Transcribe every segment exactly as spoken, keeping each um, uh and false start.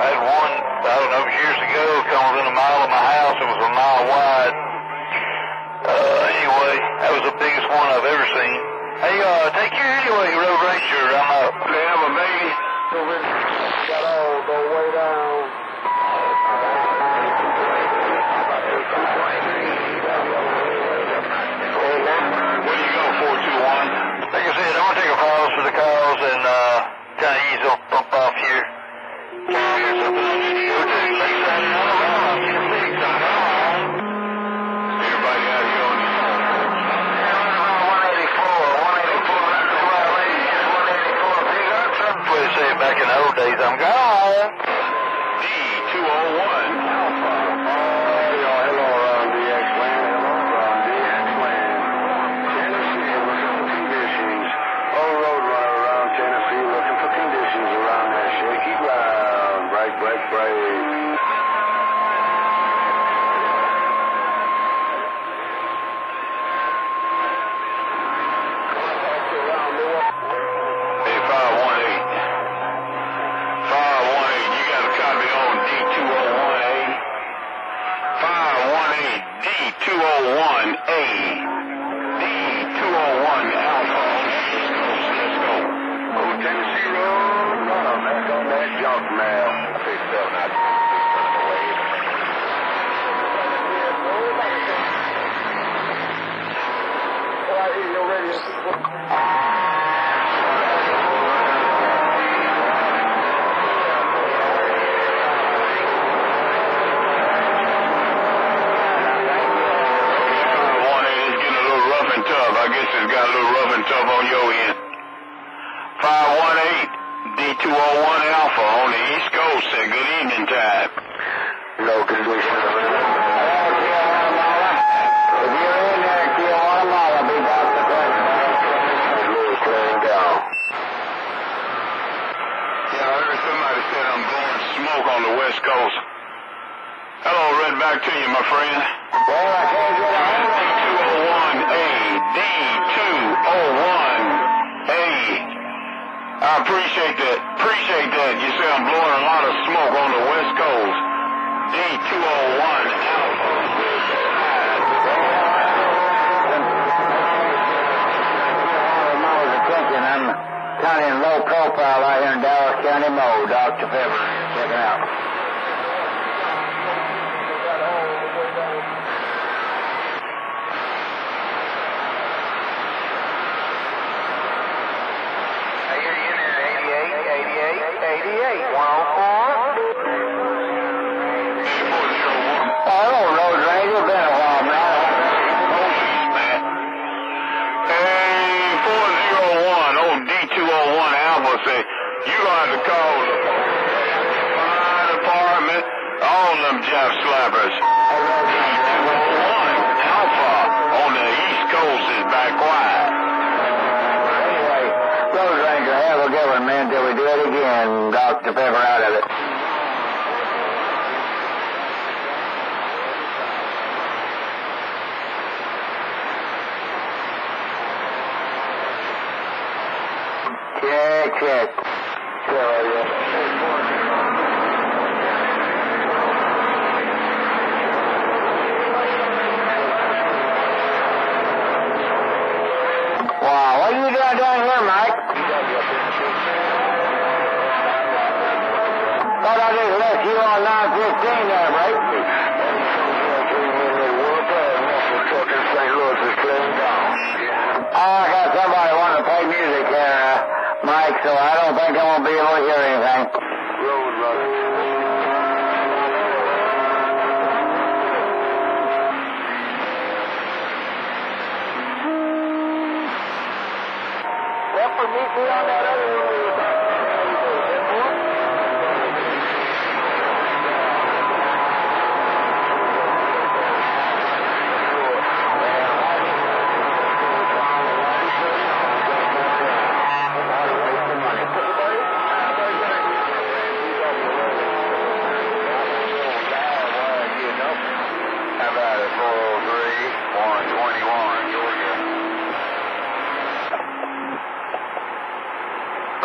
I had one, I don't know, years ago, come within a mile of my house. It was a mile wide. Uh, anyway, that was the biggest one I've ever seen. Hey, uh, take care anyway, Road Ranger. I'm out. Okay, have a baby. Got all the way down. Where you going, four two one? Like I said, I'm going to take a pause for the calls and, uh, kind of ease up, bump off here. Here's something on the show, too. Thanks, I know. Back in the old days, I'm gone. D two oh one.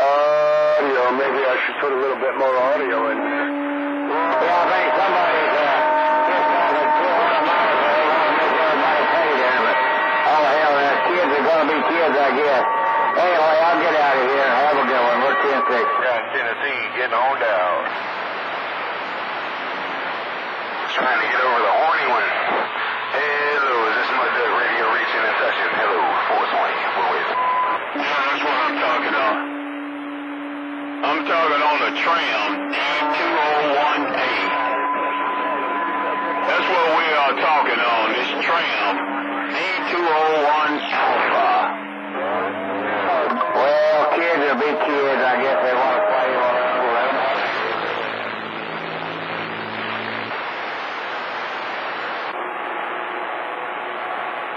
Uh maybe I should put a little bit more audio in. Yeah, I think somebody's uh, just on the two hundred miles and they want to make everybody pay them. But all the hell, uh, kids are going to be kids, I guess. Anyway, I'll get out of here. Have a good one. We're ten six. Yeah, in Tennessee, getting on down. Trying to get over the horny one. Hello, is this my duck radio reaching in session? Hello, four twenty. What is it? Yeah, that's what I'm talking on. I'm talking on the tram, D two oh one A. That's what we are talking on, this tram, D two oh one Alpha. Well, kids will be kids, I guess they want to play on the school.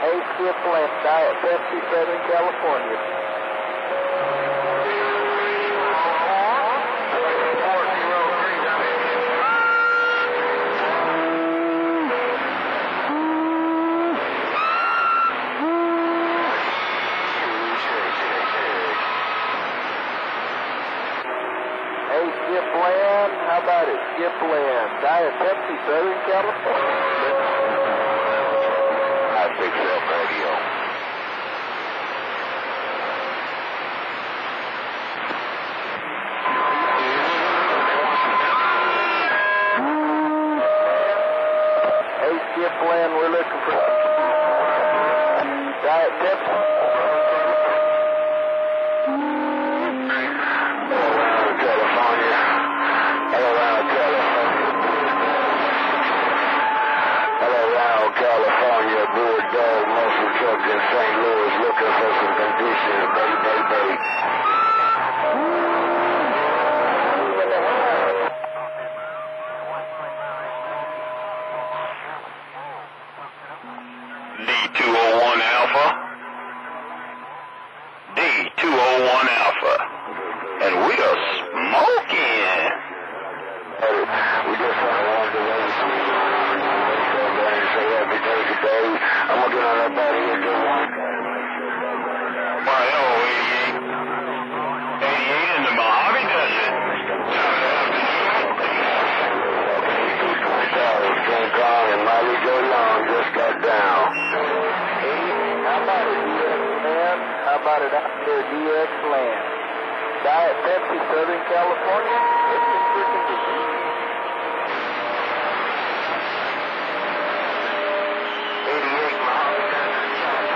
Eight shift left, Diet Pepsi, Southern California. How about it? Skip land. Diet Pepsi, Southern California. I fix that radio. Hey, skip land, we're looking for Diet Pepsi. Bulldog muscle truck in Saint Louis looking for some conditions, bay, bay, bay. D two oh one Alpha. D two oh one Alpha. And we are smoking. Hey, we just want to walk away. Every day today, I'm gonna get on that body and do one. My L eighty-eight. eighty-eight in the Mojave Desert. Sorry, King Kong and Molly Joe Long just got down. Hey, how about it, D X land? How about it out there, D X land? Diet Pepsi, Southern California. It's a freaking disease. I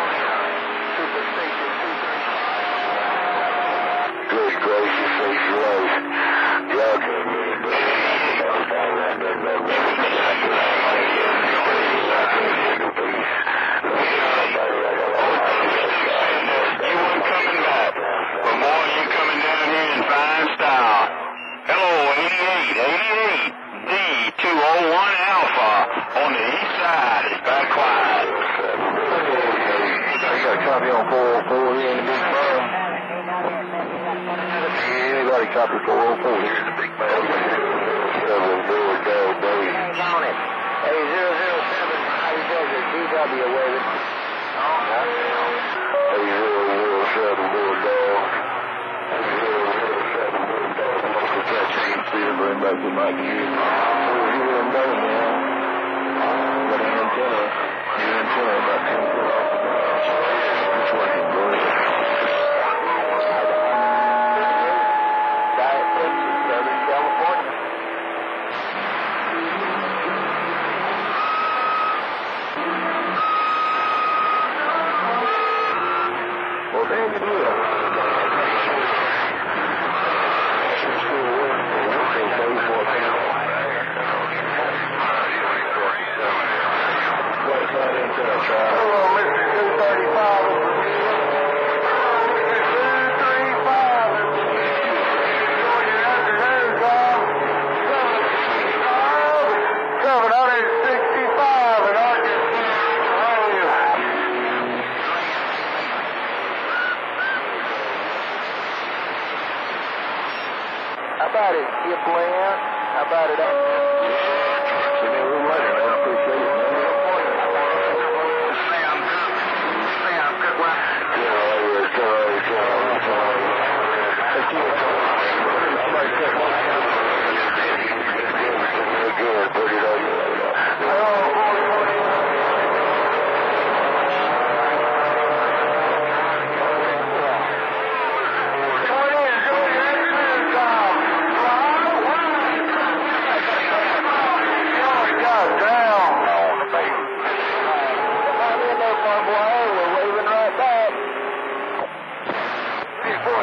right there. Hey,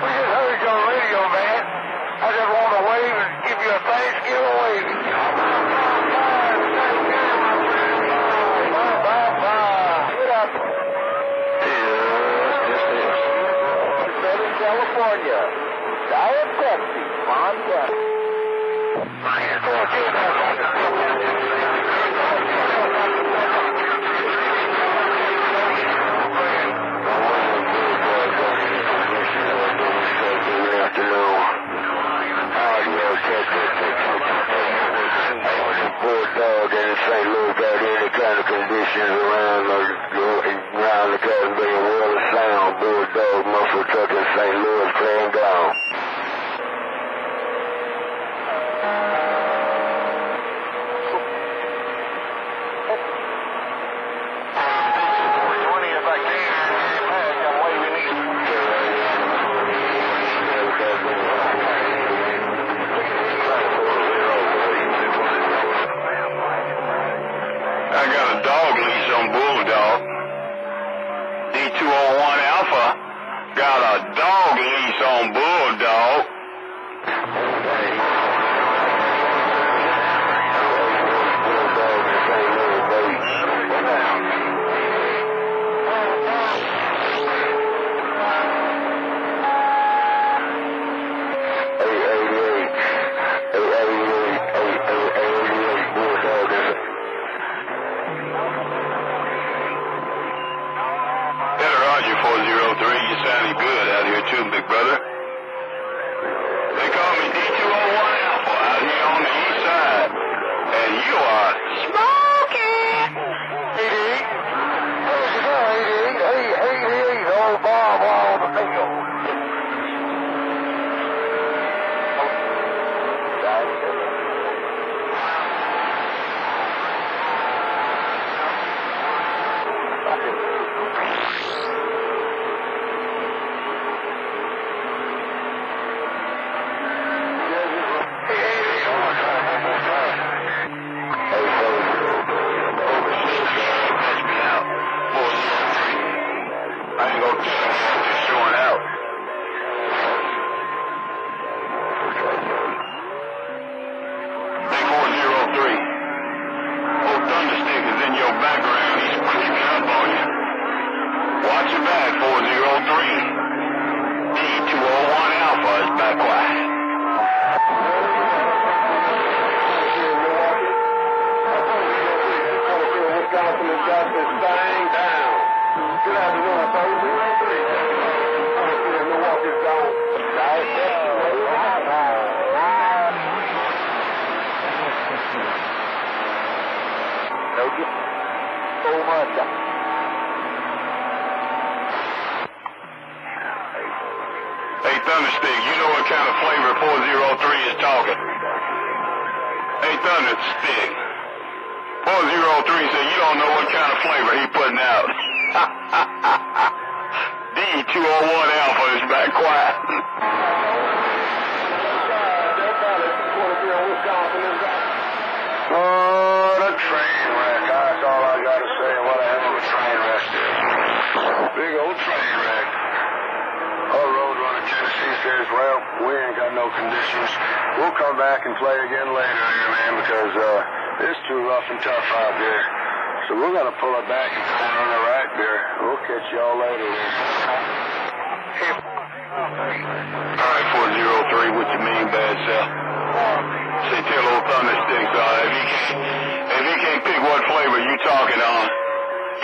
we just heard your radio, man. I just want to wave and give you a Thanksgiving wave. Bye, bye, bye. Get up. Yes, yes, yes. Southern California. Diet Pepsi. Montana. Conditions around the, around the country, a world of sound, bulldog, muscle truck in Saint Louis, playing down. four twenty is like this. Pass that way we need. I got a dog leash on Bulldog. D two oh one Alpha got a dog leash on Bulldog. Big brother. They call me D two oh one Alpha out here on the east side. And you are smoky. Hey, hey, hey, hey, hey, hey, old Bob on the field. Hey, Thunderstick, you know what kind of flavor four oh three is talking. Hey, Thunderstick, four oh three said you don't know what kind of flavor he putting out. D two oh one Alpha is back quiet. Oh, the train wreck. That's all I got to say. What a hell of a train wreck is. Big old train wreck. Our road runner Tennessee says, well, we ain't got no conditions. We'll come back and play again later here, man, because uh, it's too rough and tough out there. So we're going to pull it back and turn on the right there. We'll catch y'all later. All right, four oh three, what you mean, bad self? Say, tell old Thundersticks, uh, if, he can't, if he can't pick what flavor you talking on,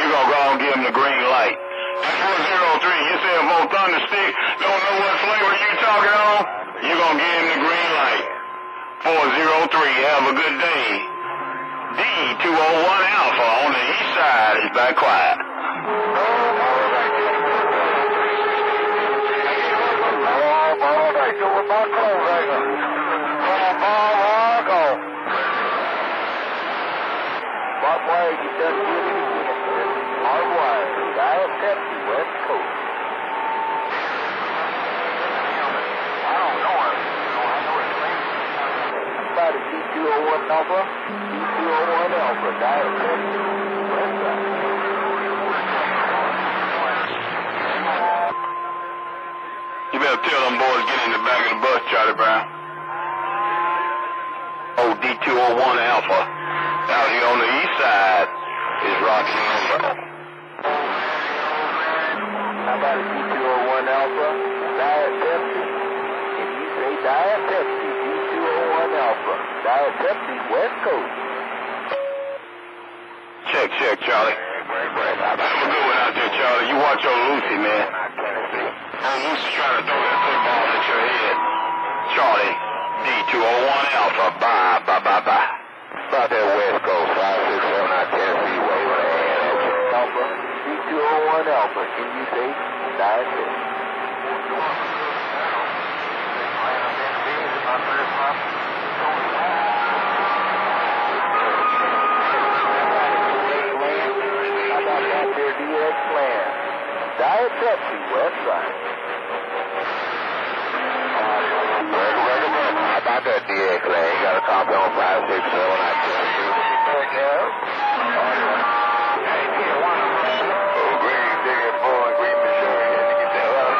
you're going to go and give him the green light. four oh three, you say if old Thunderstick don't know what flavor you talking on, you're going to give him the green light. four oh three, have a good day. D two oh one Alpha on the east side is back quiet. D two oh one Alpha, D two oh one Alpha, tell them boys get in the back of the bus, Charlie Brown. O D two oh one Alpha, out here on the east side, is Rocky Number. How about a D two oh one Alpha? Diet Pepsi. If you say Diet Pepsi, D two oh one Alpha. Diet Pepsi, West Coast. Check, check, Charlie. Have a good one out there, Charlie. You watch old Lucy, man. Old Lucy's trying to throw that football at your head. Charlie, D two oh one Alpha. Bye, bye, bye, bye. About that West Coast, five six seven out Tennessee way with a hand at you. Alpha, D two oh one Alpha. Can you say diet it? Diet Pepsi, Westside. How about that D X lane? You got a copy on five six seven out Tennessee. Oh, green digging boy, green Missouri. Had to get that up.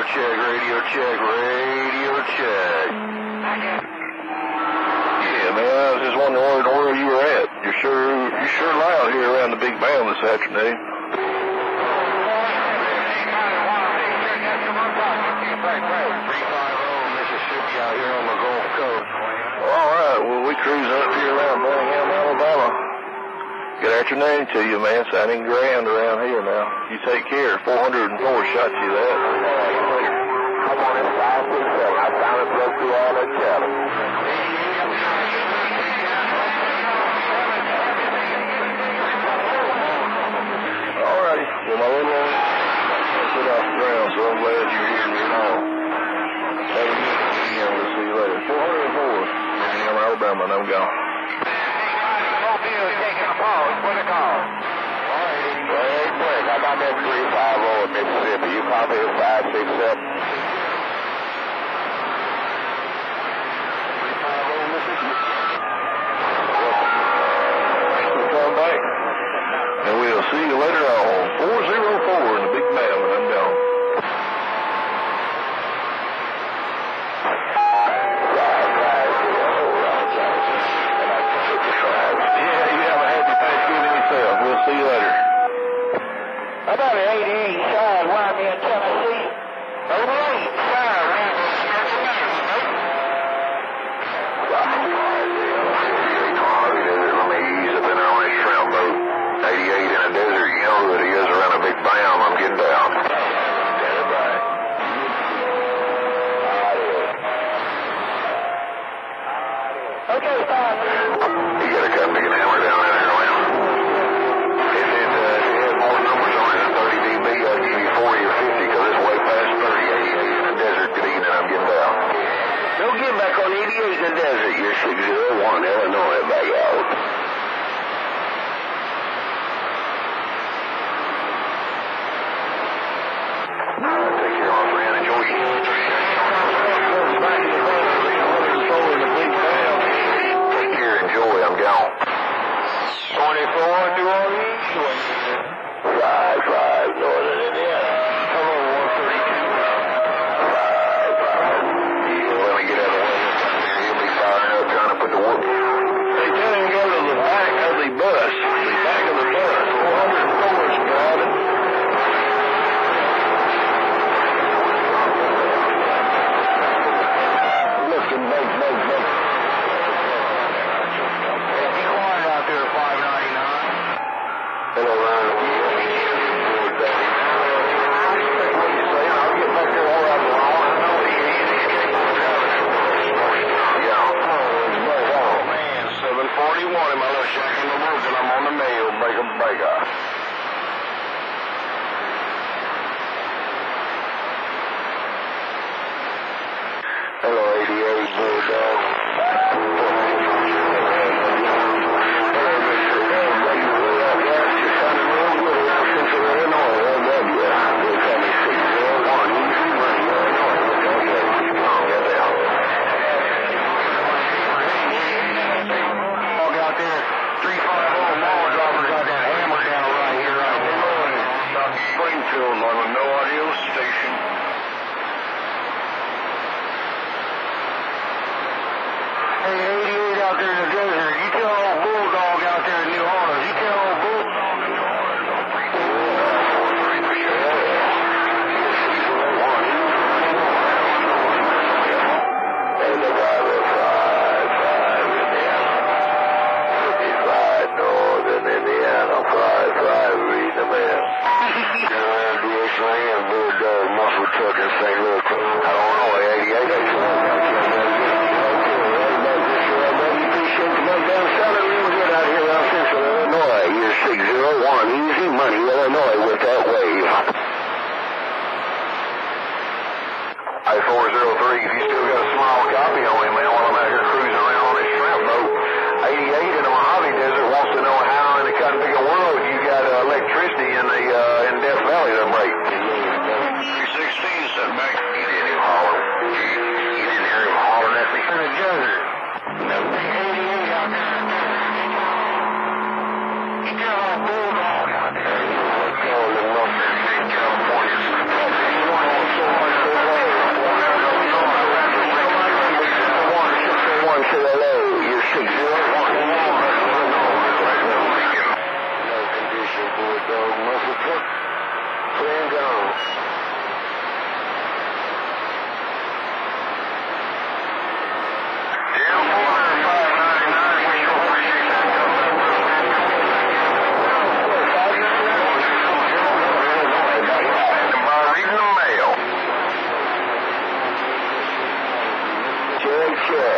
Check, radio check, radio check. this afternoon. three fifty Mississippi out here on the Gulf Coast. All right, well, we cruise up here around Birmingham, Alabama. Good afternoon to you, man. Sounding grand around here now. You take care. four oh four shot you that. Come on in five six seven. I found it broke through all that challenge. Well, my little one, I sit off the ground, so I'm glad you're here and you're home. Have a good weekend. We'll see you later. four oh four. I'm in Alabama, and I'm gone. Mobile taking a pause for the call. All right. Hey, quick. I got that three five oh in Mississippi. You call me at five six seven. three five oh in Mississippi. We'll come back, and we'll see you later on. See you later. About an eighty-eight side around me in Tennessee. eighty-eight side around me in Tennessee. On the ease up in there on this shrimp boat. eighty-eight in a desert, you know that he is around a big bound. I'm getting down. Standing by. Okay, fine. You gotta come big and hammer down. California. one forty-three.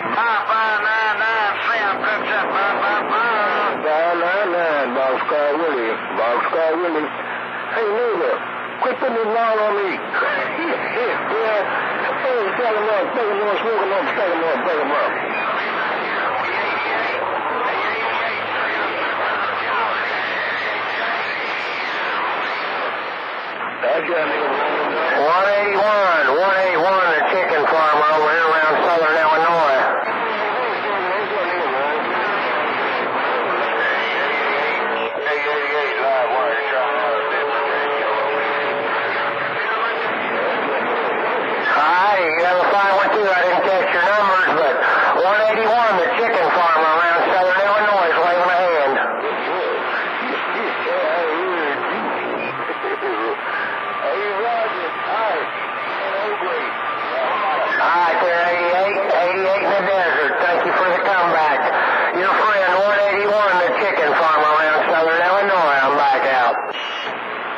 Hey, nigga, quit putting this law on me. Yeah, hey, tell him up, take him up, smoke him up, take him up, take him up. That's your nigga. one eighty-one, one eighty-one, a chicken farm over here around southern Illinois.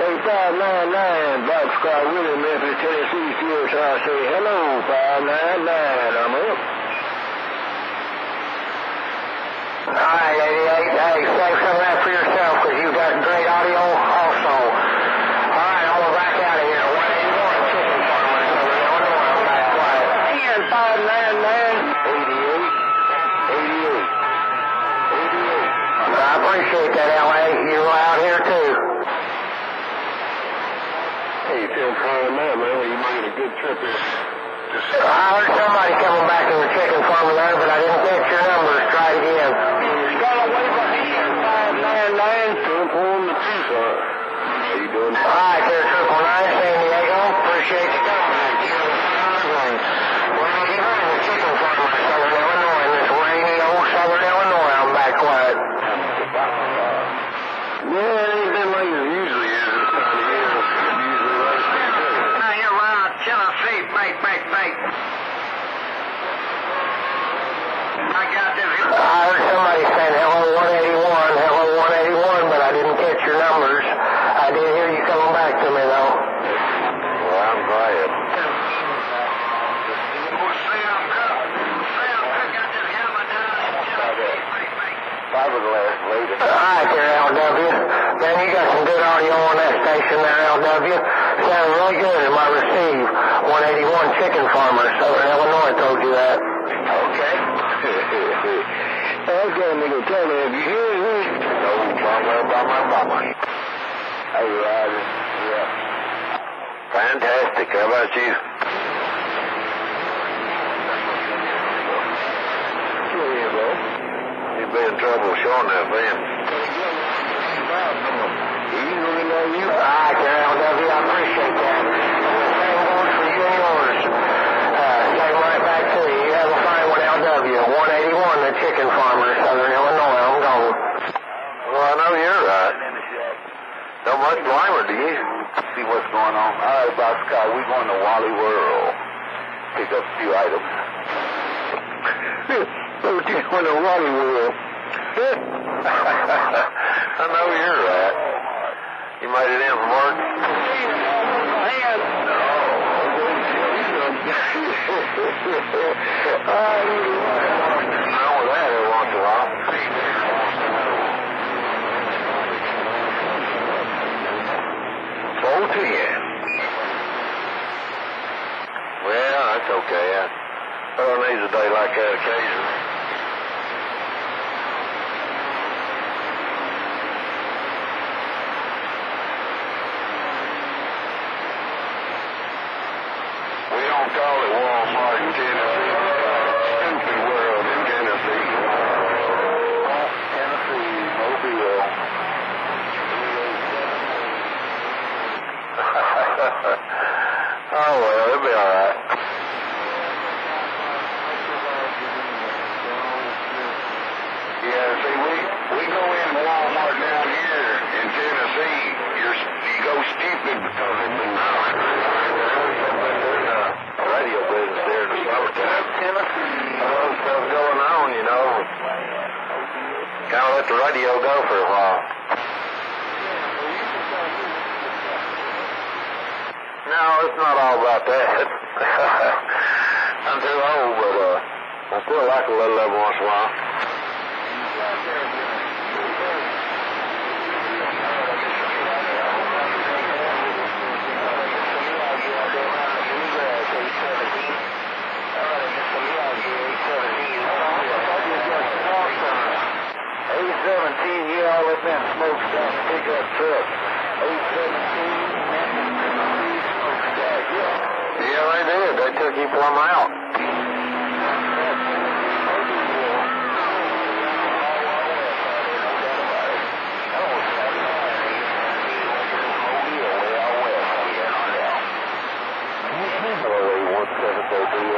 It's not all about that. I'm too old, but uh, I still like a little level once in a while. eight seventeen, you all up in smokestack, pick up truck. eight seventeen, smokestack, yeah. Yeah, they did. They took you plumb out. Thank you.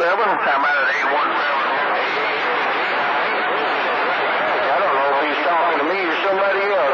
I don't know if he's talking to me or somebody else.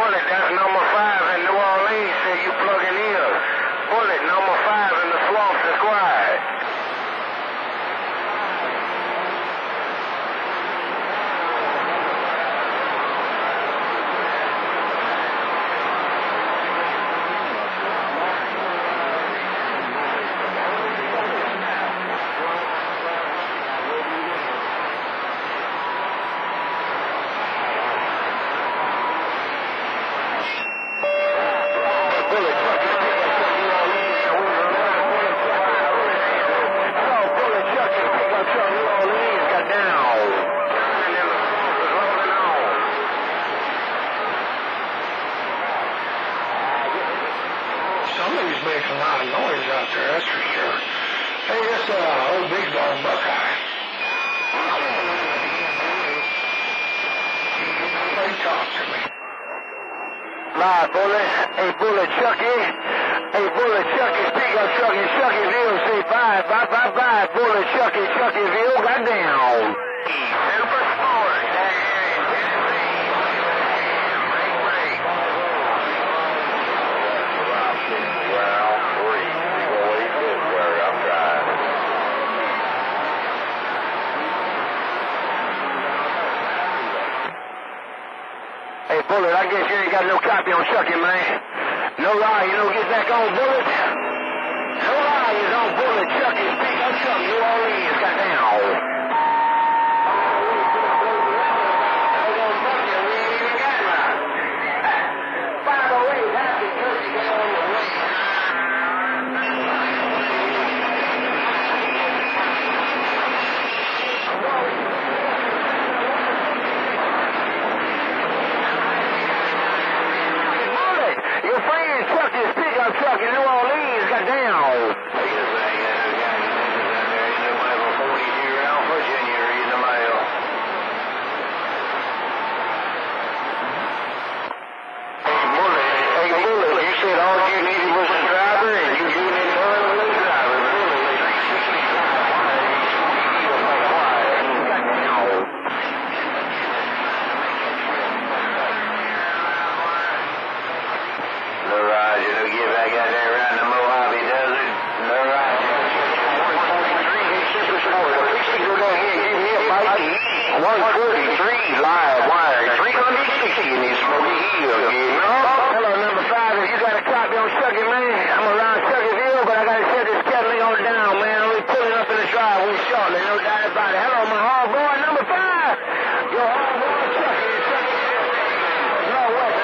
Bullet, that's number five in New Orleans, said you plugging in. Bullet, number five in the Swampson Squad. Somebody's making a lot of noise out there, that's for sure. Hey, that's uh, old Big Dog Buckeye. They talk to me. Live, Bullet. Hey, Bullet Chucky. Hey, Bullet Chucky. Speak up, Chucky. Chuckyville. Say bye, bye, bye, bye. Bullet Chucky. Chuckyville. Goddamn. Super Sports. Bullet, I guess you ain't got no copy on Chucky, man. No lie, you don't get back on Bullet. No lie, you don't Bullet, Chucky. Speak on Chucky, New Orleans, goddamn. Chucky, New Orleans, goddamn. Hey, Bullet, hey, Bullet, you said all you needed was a driver, and you didn't need a driver. one forty-three, live wire, three sixty, you need Smokey Hill, getting up. Hello, number five, if you got a copy on Chucky, man, I'm around Chuckyville, but I got to set this Cadillac on down, man. I'm really pulling up in the driveway shortly, no doubt about it. Hello, my hard boy, number five. Your hard boy, Chucky, Chucky. No, what?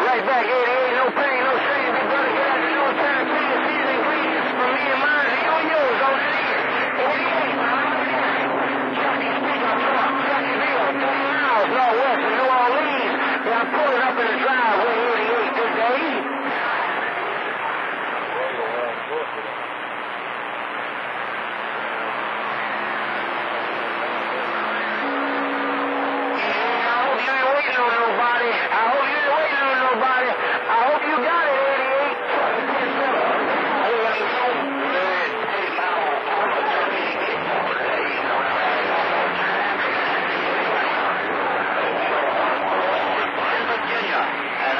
Right back, eighty-eight, no pain, no shame, big brother, get out of no time, take a season, please, for me and mine, and you and yours, don't see it. eighty-eight, one hundred nine, Chucky, speak up, truck, Chuckyville, thirty miles, northwest of New Orleans, and I'm pulling up in the driveway, eighty-eight, good day. And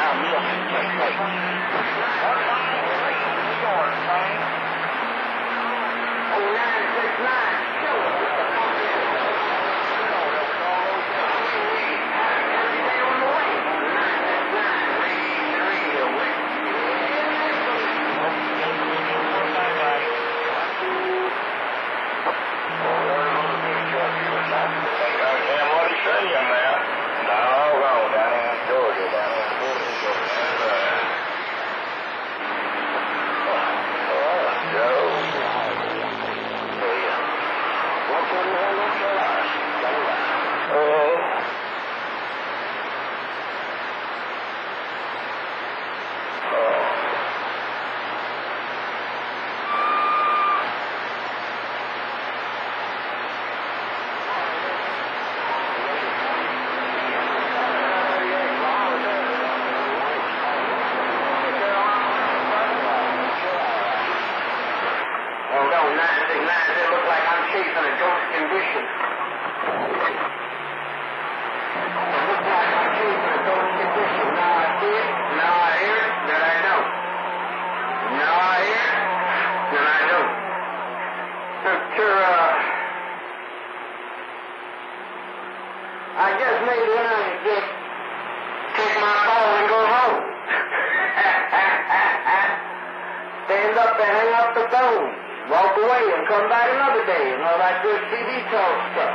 alone, walk away and come back another day, and all that good T V talk stuff.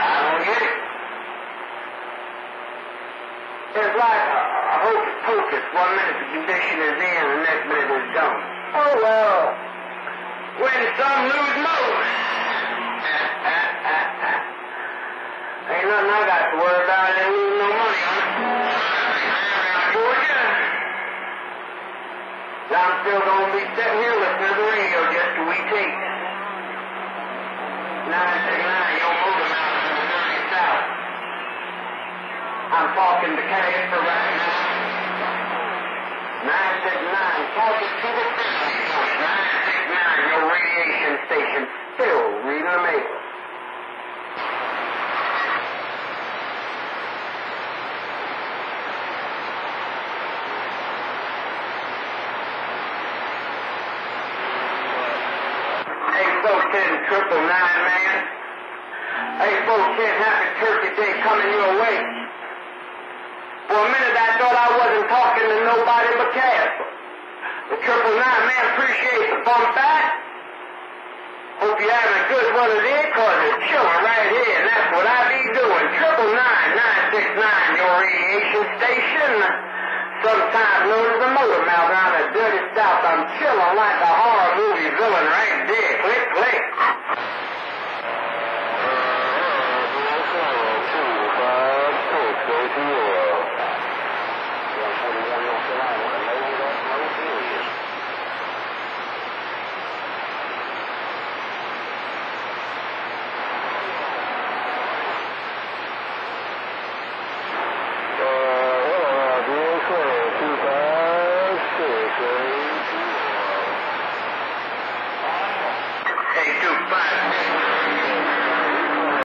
I don't get it. It's like a hocus pocus. One minute the condition is in, the next minute it's gone. Oh, well, when some news knows. Ain't nothing I got to worry about. I didn't lose no money on it. I'm still going to be sitting here listening to the radio just till we take it. nine six nine, your motor mouth is in the dirty south. I'm talking to cash for right now. nine six nine, talk it to the family. nine six nine, your radiation station, still reading the mail. Triple nine, man. Hey, folks, can't have the turkey day coming your way. For a minute, I thought I wasn't talking to nobody but Castle. The triple nine, man, appreciate the bump back. Hope you're having a good one of these, cause it's chilling right here, and that's what I be doing. Triple nine, nine six nine, your radiation station. Sometimes known as the motor mouth out of dirty south. I'm chilling like a horror movie villain right there. Click, click. Bye.